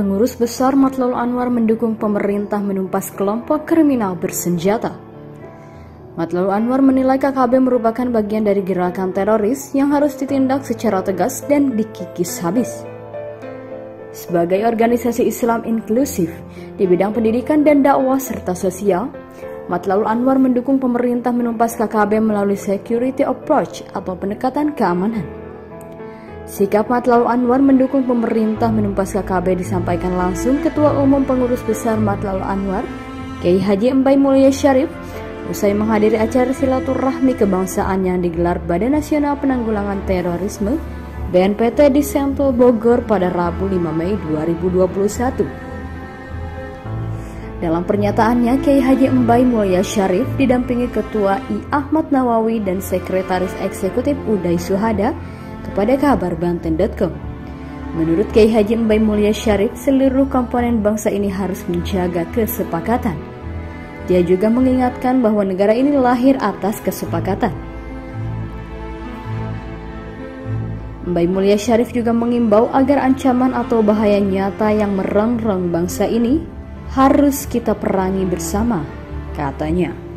Pengurus Besar Mathlaul Anwar mendukung pemerintah menumpas kelompok kriminal bersenjata. Mathlaul Anwar menilai KKB merupakan bagian dari gerakan teroris yang harus ditindak secara tegas dan dikikis habis. Sebagai organisasi Islam inklusif di bidang pendidikan dan dakwah serta sosial, Mathlaul Anwar mendukung pemerintah menumpas KKB melalui security approach atau pendekatan keamanan. Sikap Mathlaul Anwar mendukung pemerintah menumpas KKB disampaikan langsung Ketua Umum Pengurus Besar Mathlaul Anwar, K.H. Embay Mulya Syarief, usai menghadiri acara silaturahmi kebangsaan yang digelar Badan Nasional Penanggulangan Terorisme (BNPT) di Sentul Bogor pada Rabu 5 Mei 2021. Dalam pernyataannya, K.H. Embay Mulya Syarief didampingi Ketua I Ahmad Nawawi dan Sekretaris Eksekutif Uday Suhada kepada kabar Banten.com. Menurut K.H. Embay Mulya Syarief, seluruh komponen bangsa ini harus menjaga kesepakatan. Dia juga mengingatkan bahwa negara ini lahir atas kesepakatan. Embay Mulya Syarief juga mengimbau agar ancaman atau bahaya nyata yang merongrong bangsa ini harus kita perangi bersama, katanya.